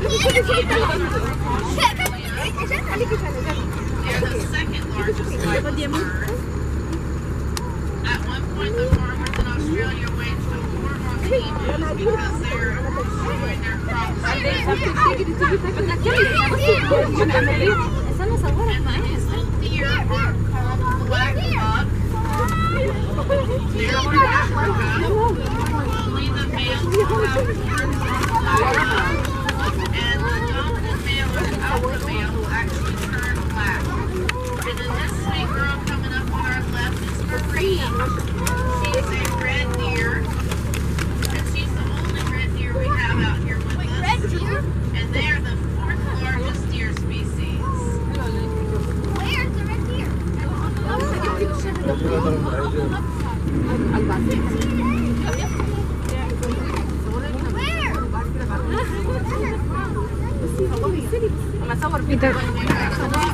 They're the second largest white farmer. At one point, the farmers in Australia waged a war on the emus because they're destroying their crops. And these little deer are called black buck. They're from Africa. Only the males will have horns and black. And the dominant male and alpha male will actually turn black. And then this sweet girl coming up on our left is Marie. She's a red deer. And she's the only red deer we have out here with us. Red deer? And they are the fourth largest deer species. Where's the red deer? Where? I'm going to